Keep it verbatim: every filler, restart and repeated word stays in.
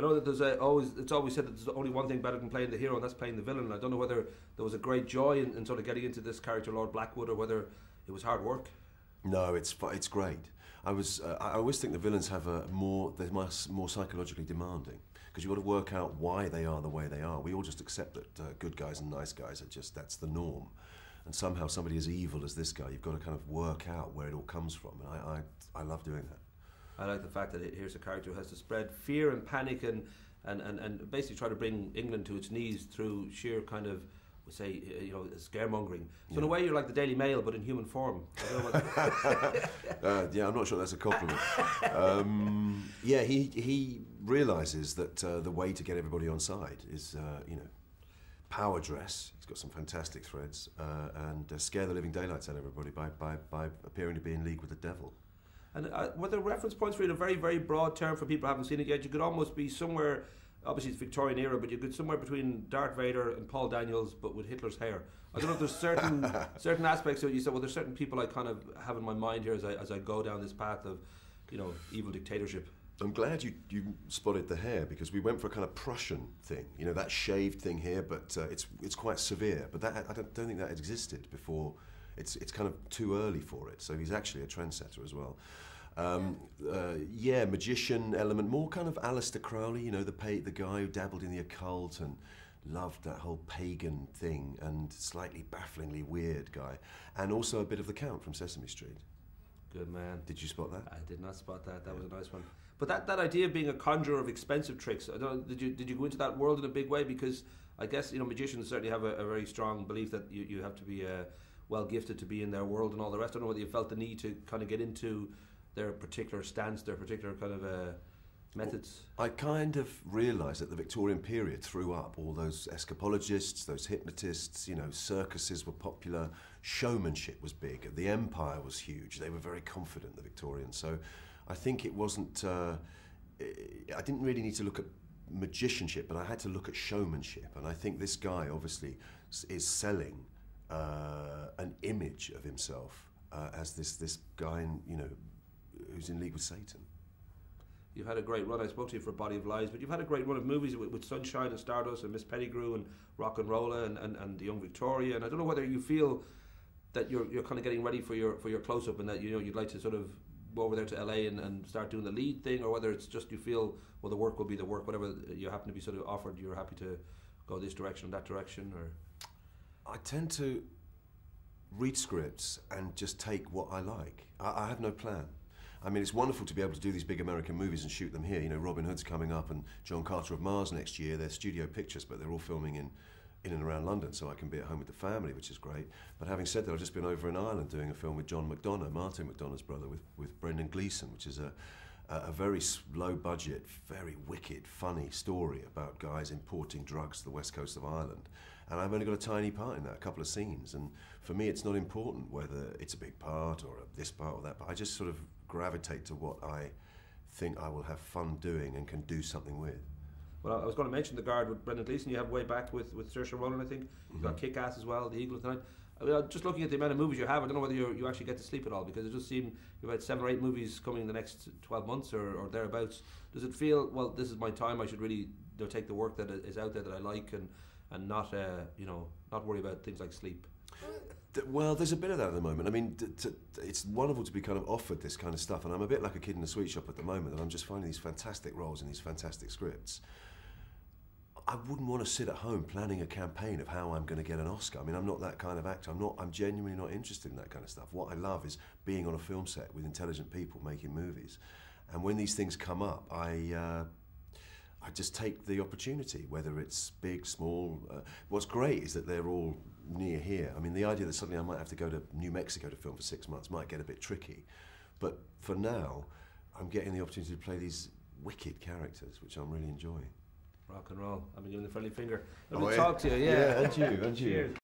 I know that there's a, always, it's always said that there's only one thing better than playing the hero, and that's playing the villain. And I don't know whether there was a great joy in, in sort of getting into this character, Lord Blackwood, or whether it was hard work. No, it's it's great. I was uh, I always think the villains have a more they're more psychologically demanding, because you've got to work out why they are the way they are. We all just accept that uh, good guys and nice guys are just that's the norm, and somehow somebody as evil as this guy, you've got to kind of work out where it all comes from. And I I, I love doing that. I like the fact that it, here's a character who has to spread fear and panic and and and and basically try to bring England to its knees through sheer kind of. Say, you know, scaremongering. So yeah. In a way, you're like the Daily Mail, but in human form. I don't know what uh, yeah, I'm not sure that's a compliment. Um, yeah, he he realises that uh, the way to get everybody on side is, uh, you know, power dress. He's got some fantastic threads, uh, and uh, scare the living daylights out of everybody by by by appearing to be in league with the devil. And uh, were there reference points for it? A very very broad term for people who haven't seen it yet. You could almost be somewhere. Obviously, it's Victorian era, but you could somewhere between Darth Vader and Paul Daniels, but with Hitler's hair. I don't know if there's certain certain aspects of it. You said, well, there's certain people I kind of have in my mind here as I as I go down this path of, you know, evil dictatorship. I'm glad you you spotted the hair, because we went for a kind of Prussian thing, you know, that shaved thing here, but uh, it's it's quite severe. But that I don't, don't think that existed before. It's it's kind of too early for it. So he's actually a trendsetter as well. Um, uh, yeah, magician element, more kind of Aleister Crowley, you know, the pa the guy who dabbled in the occult and loved that whole pagan thing, and slightly bafflingly weird guy, and also a bit of the Count from Sesame Street. Good man. Did you spot that? I did not spot that. That yeah. was a nice one. But that that idea of being a conjurer of expensive tricks, I don't, did you did you go into that world in a big way? Because I guess, you know, magicians certainly have a, a very strong belief that you you have to be uh, well gifted to be in their world and all the rest. I don't know whether you felt the need to kind of get into their particular stance, their particular kind of uh, methods? Well, I kind of realised that the Victorian period threw up all those escapologists, those hypnotists, you know, circuses were popular, showmanship was big, the empire was huge, they were very confident, the Victorians. So I think it wasn't, uh, I didn't really need to look at magicianship, but I had to look at showmanship, and I think this guy obviously is selling uh, an image of himself uh, as this, this guy in, you know, who's in league with Satan. You've had a great run. I spoke to you for Body of Lies, but you've had a great run of movies with, with Sunshine and Stardust and Miss Pettigrew and Rock and Roller and, and, and The Young Victoria. And I don't know whether you feel that you're, you're kind of getting ready for your for your close-up and that, you know, you'd like to sort of go over there to L A and, and start doing the lead thing, or whether it's just you feel, well, the work will be the work, whatever you happen to be sort of offered, you're happy to go this direction or that direction, or...? I tend to read scripts and just take what I like. I, I have no plan. I mean, it's wonderful to be able to do these big American movies and shoot them here. You know, Robin Hood's coming up and John Carter of Mars next year. They're studio pictures, but they're all filming in, in and around London, so I can be at home with the family, which is great. But having said that, I've just been over in Ireland doing a film with John McDonough, Martin McDonough's brother, with, with Brendan Gleeson, which is a, a very low-budget, very wicked, funny story about guys importing drugs to the west coast of Ireland. And I've only got a tiny part in that, a couple of scenes. And for me, it's not important whether it's a big part or a, this part or that, but I just sort of gravitate to what I think I will have fun doing and can do something with. Well, I was going to mention The Guard with Brendan Gleeson. You have way back with, with Saoirse Ronan, I think. You've mm-hmm. got Kick-Ass as well, The Eagle tonight. I mean, just looking at the amount of movies you have, I don't know whether you're, you actually get to sleep at all, because it just seems you've had seven or eight movies coming in the next twelve months or, or thereabouts. Does it feel, well, this is my time, I should really, you know, take the work that is out there that I like and, and not, uh, you know, not worry about things like sleep? Well, there's a bit of that at the moment. I mean, t t it's wonderful to be kind of offered this kind of stuff, and I'm a bit like a kid in a sweet shop at the moment, and I'm just finding these fantastic roles and these fantastic scripts. I wouldn't want to sit at home planning a campaign of how I'm going to get an Oscar. I mean, I'm not that kind of actor. I'm not. I'm genuinely not interested in that kind of stuff. What I love is being on a film set with intelligent people making movies, and when these things come up, I. Uh, I just take the opportunity, whether it's big, small. Uh, what's great is that they're all near here. I mean, the idea that suddenly I might have to go to New Mexico to film for six months might get a bit tricky. But for now, I'm getting the opportunity to play these wicked characters, which I'm really enjoying. Rock and roll. I've been giving the friendly finger. Let me oh, talk yeah. to you, yeah. Yeah, and you, and you. Cheers.